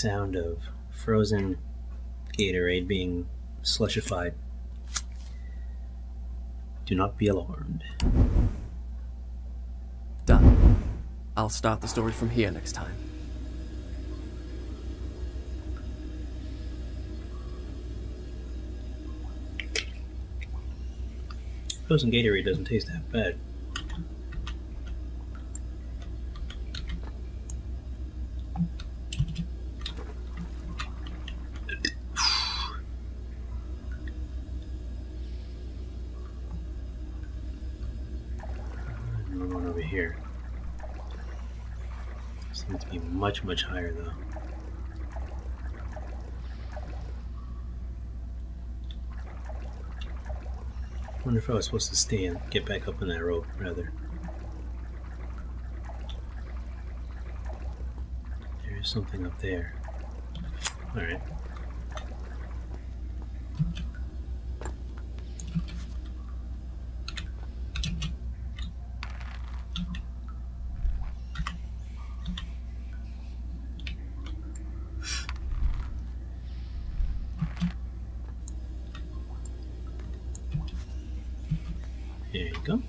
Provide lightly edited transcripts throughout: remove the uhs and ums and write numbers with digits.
sound of frozen Gatorade being slushified. Do not be alarmed. Done. I'll start the story from here next time. Frozen Gatorade doesn't taste that bad. Another one over here. This needs to be much, much higher though. I wonder if I was supposed to stand, get back up on that rope, rather. There's something up there. Alright. There you go.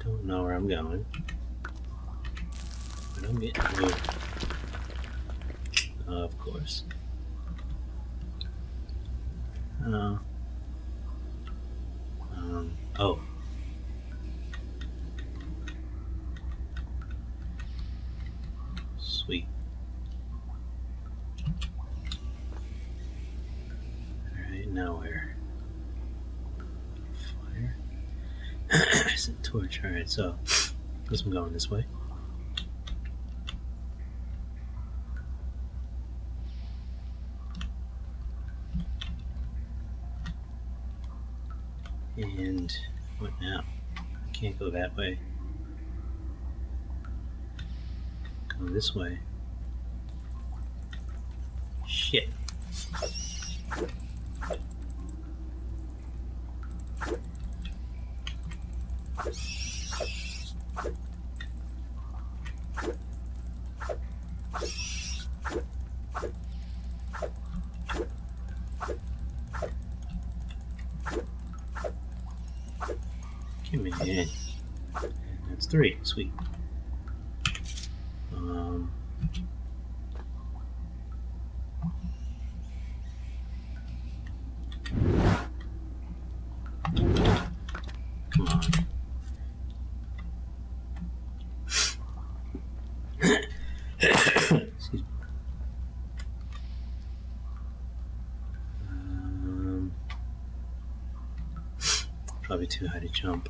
Don't know where I'm going, but I'm getting moved. Of course. Oh. Sweet. Now we're fire. It's a torch. Alright, so I guess I'm going this way. And what now? I can't go that way. Go this way. Shit. Come in. That's three. Sweet. Come on. Excuse me. Probably too high to jump.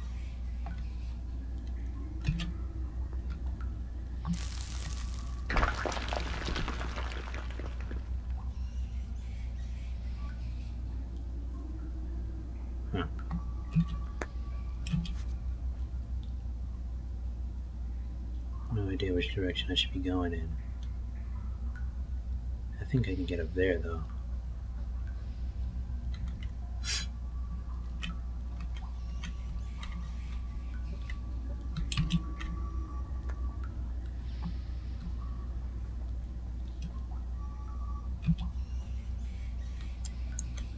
No idea which direction I should be going in. I think I can get up there though.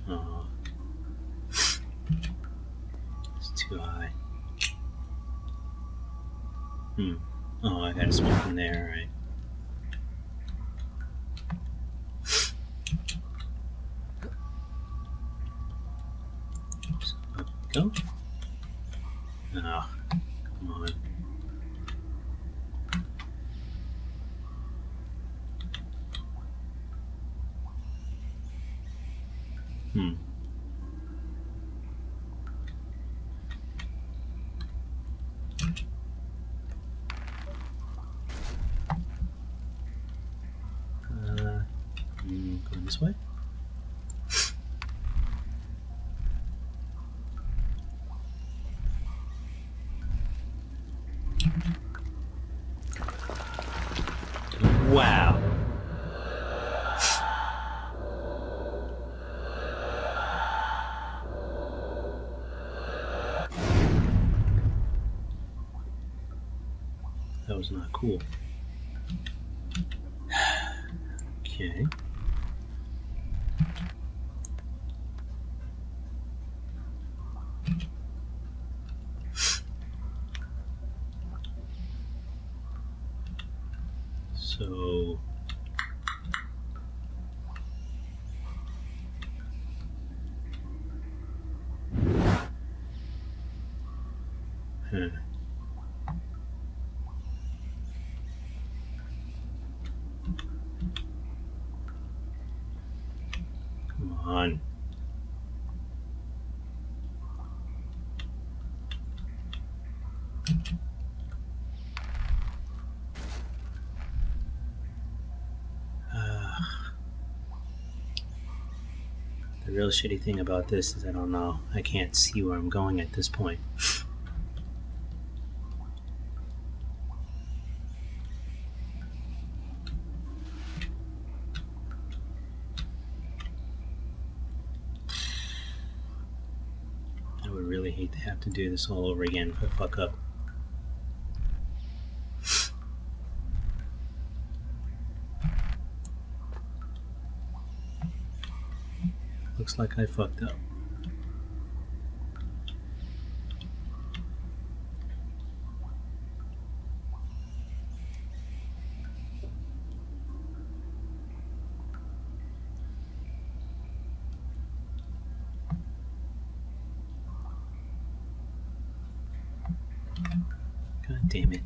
Oh, it's too high. Oh, I gotta swim from there, right? So up we go. Oh, come on. Going this way. Wow. That was not cool. Okay. So come on. The real shitty thing about this is I don't know. I can't see where I'm going at this point. I would really hate to have to do this all over again if I fuck up. Looks like I fucked up. God damn it.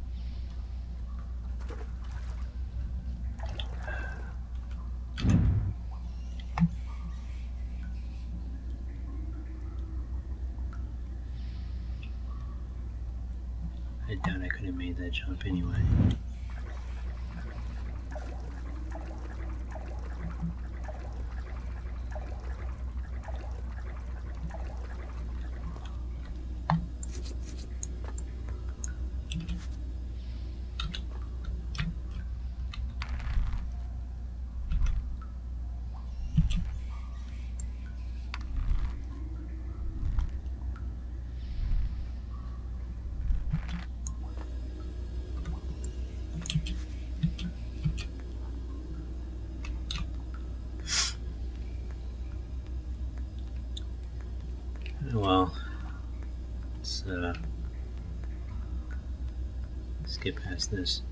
I doubt I could have made that jump anyway. Well, let's get past this.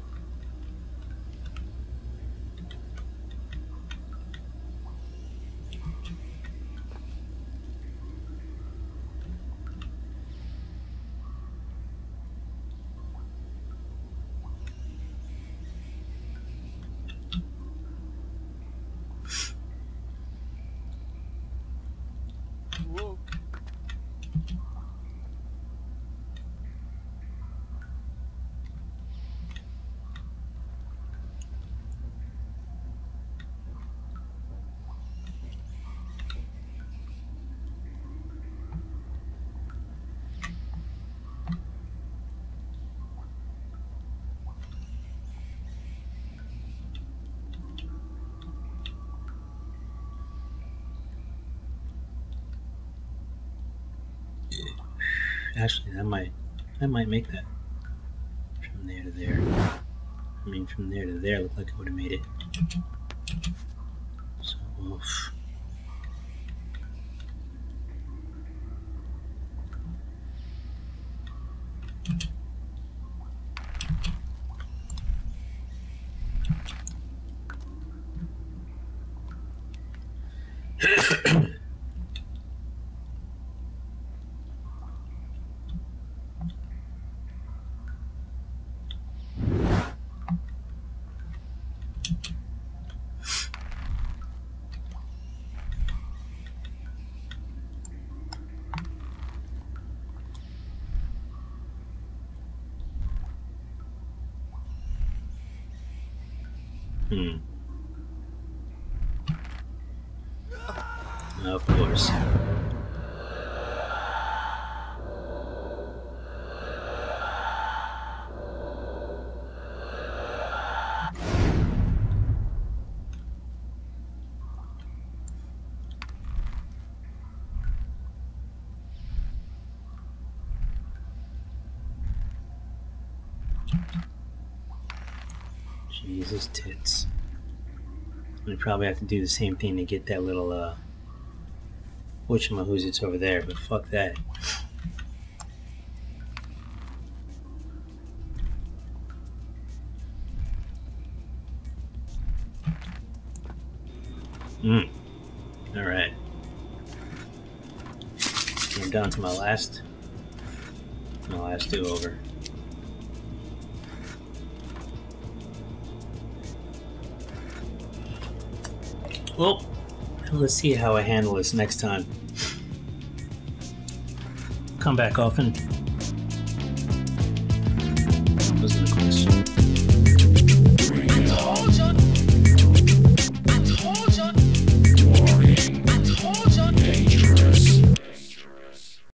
Actually, that might make that from there to there. I mean, from there to there, looked like I would have made it. So, oof. Of course. use his tits. We probably have to do the same thing to get that little whatchamahoozits over there, but fuck that. Alright. I'm down to my last do over. Well, let's see how I handle this next time. Come back often.